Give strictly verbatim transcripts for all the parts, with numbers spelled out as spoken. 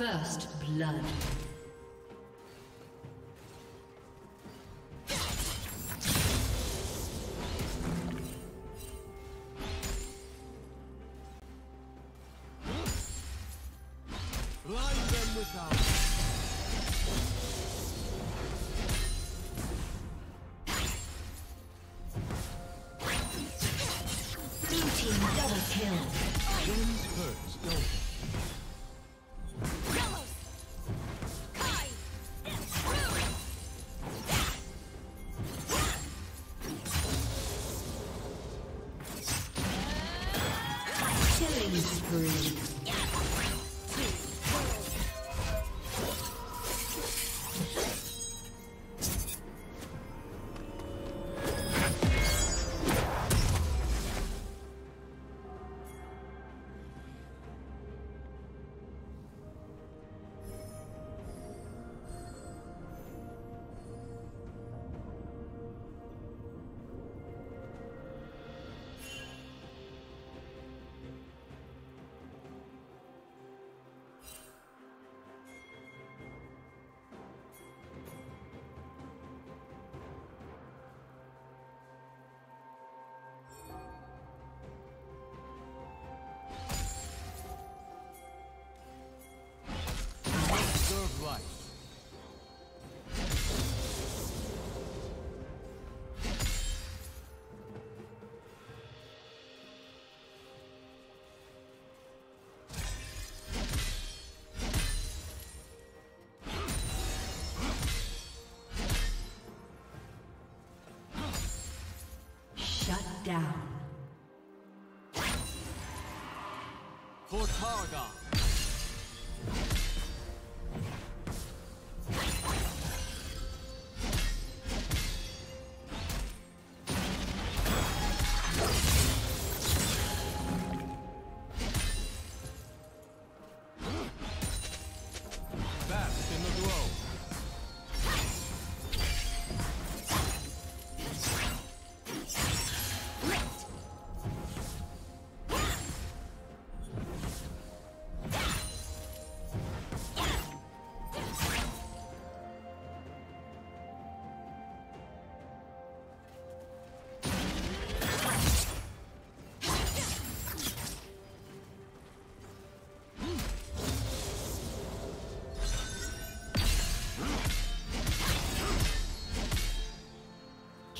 First blood. Shut down. For Targa.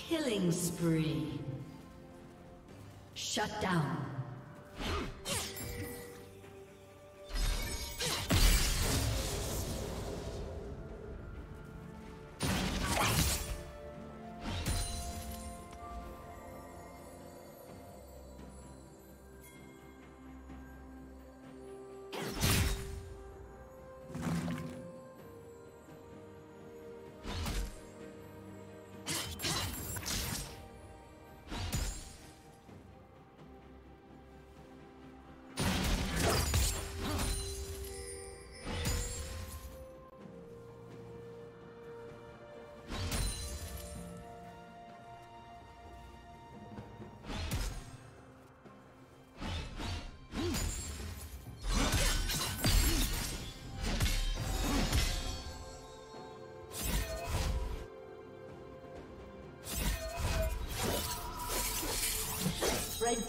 Killing spree. Shut down. The red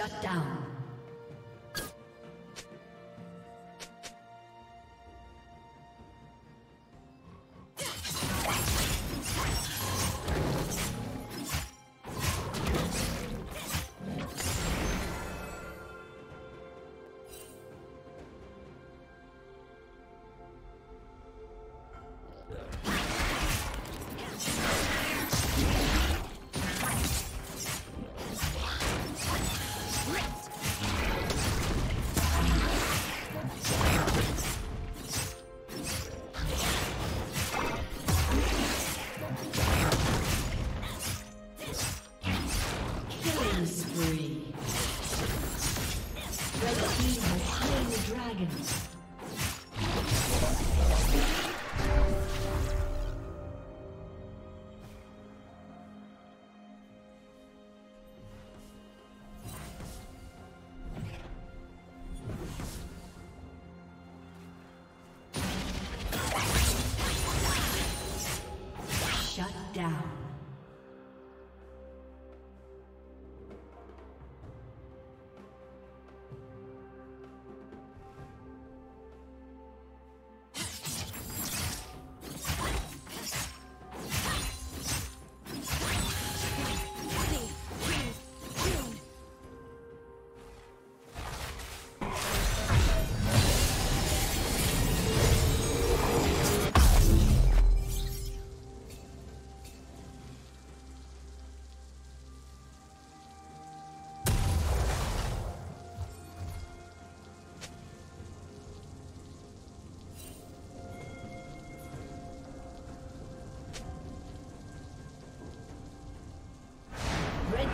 Shut down.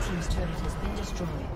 Team's turret has been destroyed.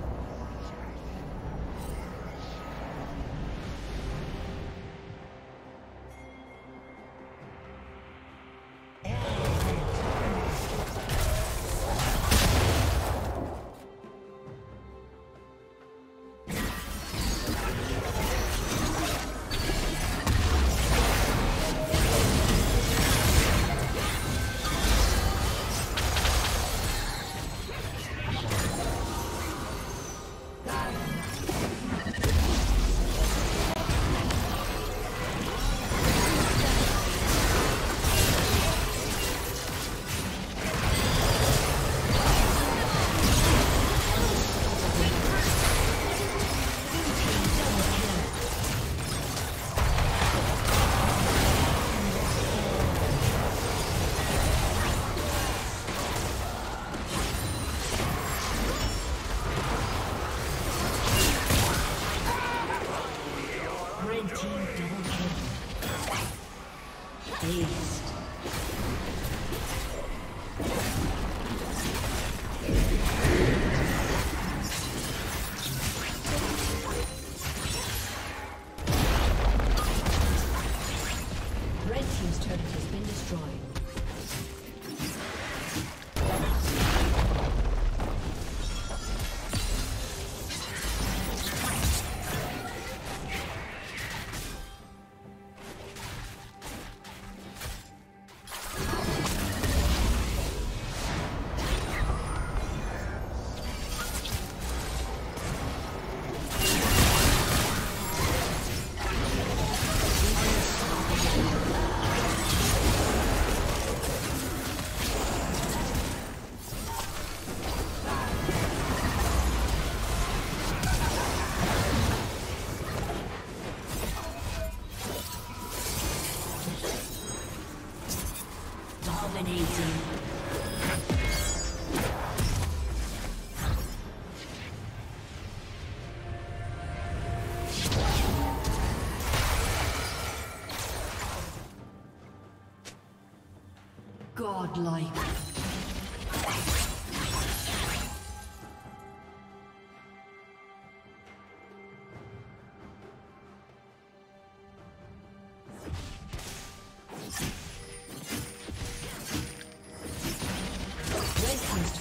Godlike.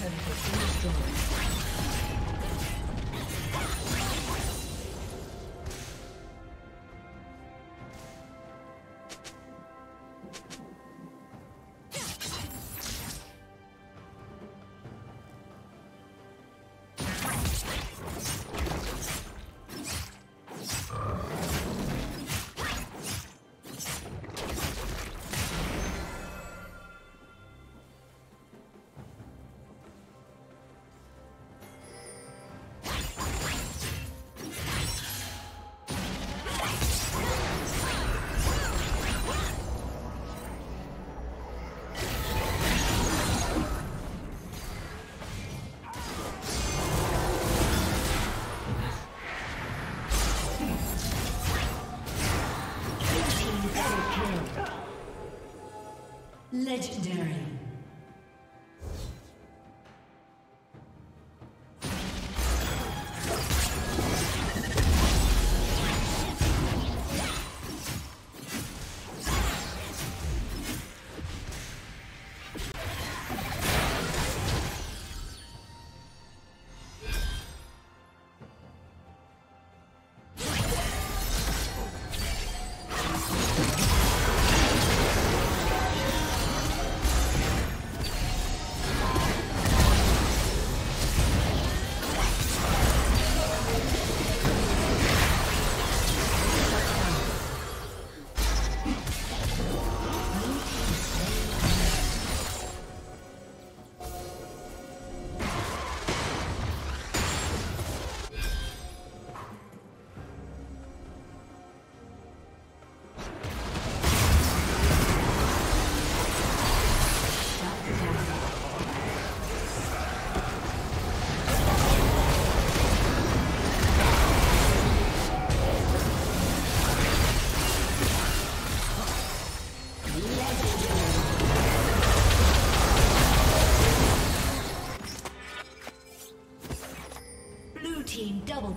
Let's go. Legendary.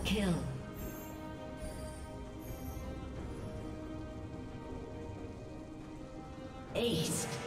Kill. Ace.